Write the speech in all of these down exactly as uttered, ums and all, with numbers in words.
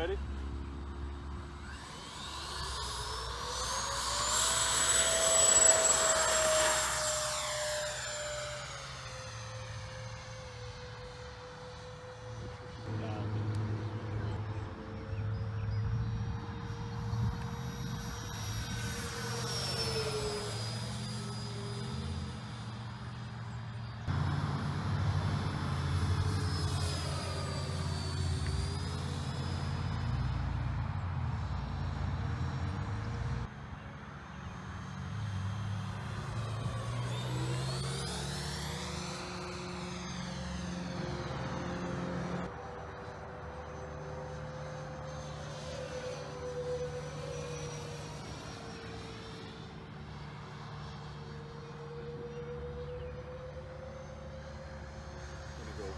Ready?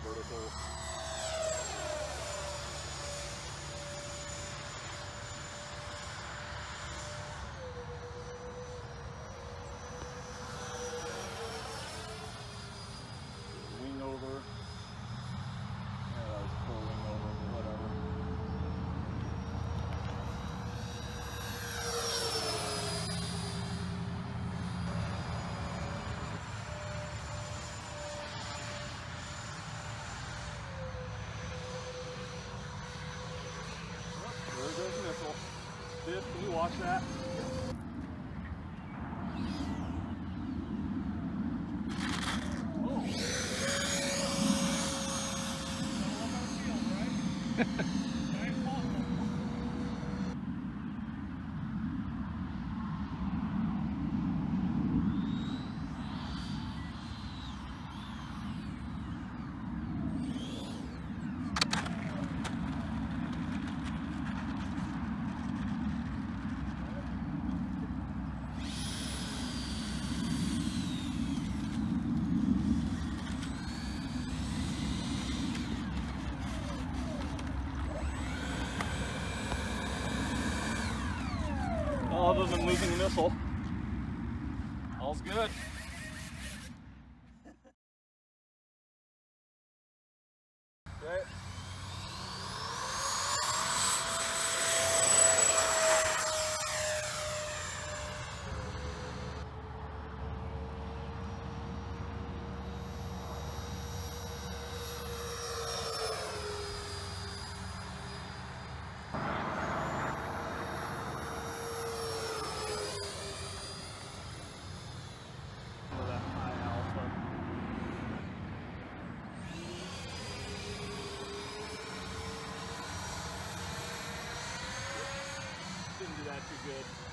Vertical. Can you watch that? Oh. Field, right? Other than losing the missile, all's good. Okay. Good.